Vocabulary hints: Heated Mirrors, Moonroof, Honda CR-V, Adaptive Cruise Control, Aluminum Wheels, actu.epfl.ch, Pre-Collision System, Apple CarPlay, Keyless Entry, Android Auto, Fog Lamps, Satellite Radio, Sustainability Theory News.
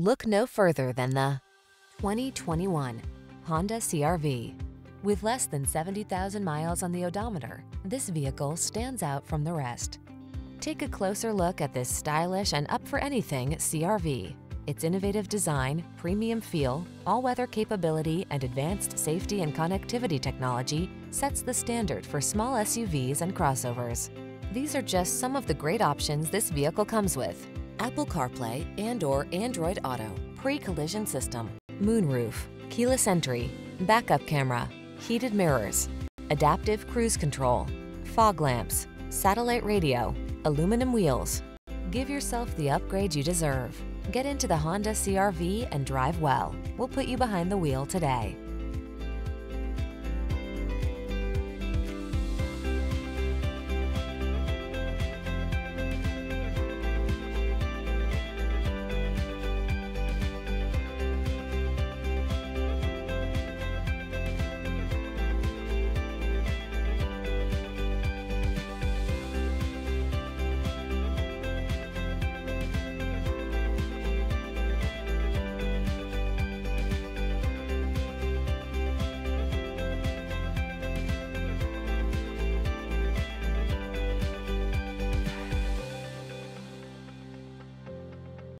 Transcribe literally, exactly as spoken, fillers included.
Look no further than the twenty twenty-one Honda C R V. With less than seventy thousand miles on the odometer, this vehicle stands out from the rest. Take a closer look at this stylish and up-for-anything C R V. Its innovative design, premium feel, all-weather capability, and advanced safety and connectivity technology sets the standard for small S U Vs and crossovers. These are just some of the great options this vehicle comes with: Apple CarPlay and/or Android Auto, Pre-Collision System, Moonroof, Keyless Entry, Back-Up Camera, Heated Mirrors, Adaptive Cruise Control, Fog Lamps, Satellite Radio, Aluminum Wheels. Give yourself the upgrade you deserve. Get into the Honda C R V and drive well. We'll put you behind the wheel today.